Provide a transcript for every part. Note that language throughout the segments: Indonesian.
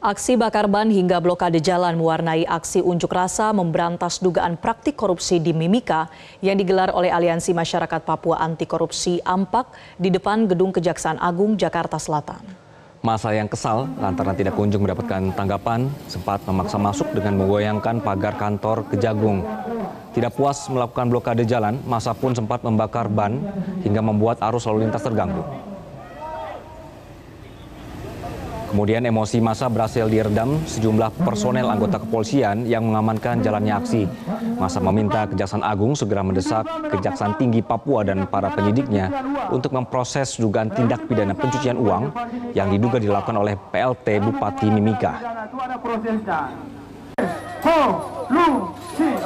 Aksi bakar ban hingga blokade jalan mewarnai aksi unjuk rasa memberantas dugaan praktik korupsi di Mimika yang digelar oleh Aliansi Masyarakat Papua Anti Korupsi Ampak di depan Gedung Kejaksaan Agung, Jakarta Selatan. Masa yang kesal lantaran tidak kunjung mendapatkan tanggapan sempat memaksa masuk dengan menggoyangkan pagar kantor Kejagung. Tidak puas melakukan blokade jalan, masa pun sempat membakar ban hingga membuat arus lalu lintas terganggu. Kemudian emosi massa berhasil diredam sejumlah personel anggota kepolisian yang mengamankan jalannya aksi. Massa meminta Kejaksaan Agung segera mendesak Kejaksaan Tinggi Papua dan para penyidiknya untuk memproses dugaan tindak pidana pencucian uang yang diduga dilakukan oleh PLT Bupati Mimika.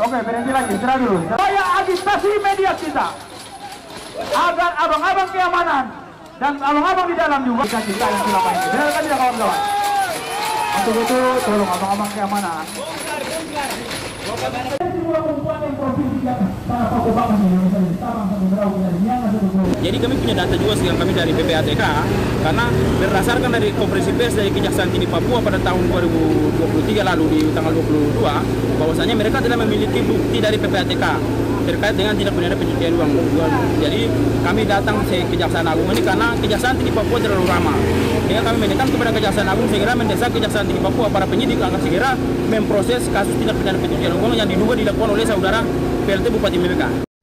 Oke, berhenti lagi, istirahat dulu. Saya agitasi media kita agar abang-abang keamanan dan abang-abang di dalam juga kita yang silap ini. Dengarkan ya kawan-kawan. Untuk itu tolong abang-abang keamanan. Jadi kami punya data juga sekarang kami dari PPATK karena berdasarkan dari konferensi pers dari Kejaksaan Tinggi Papua pada tahun 2023 lalu di tanggal 22 bahwasanya mereka telah memiliki bukti dari PPATK terkait dengan tindak pidana pencucian uang. Jadi kami datang ke Kejaksaan Agung ini karena Kejaksaan Tinggi Papua terlalu ramah. Sehingga kami menekan kepada Kejaksaan Agung segera mendesak Kejaksaan Tinggi Papua para penyidik agar segera memproses kasus tindak pidana pencucian uang yang diduga dilakukan oleh saudara PLT Bupati Mimika.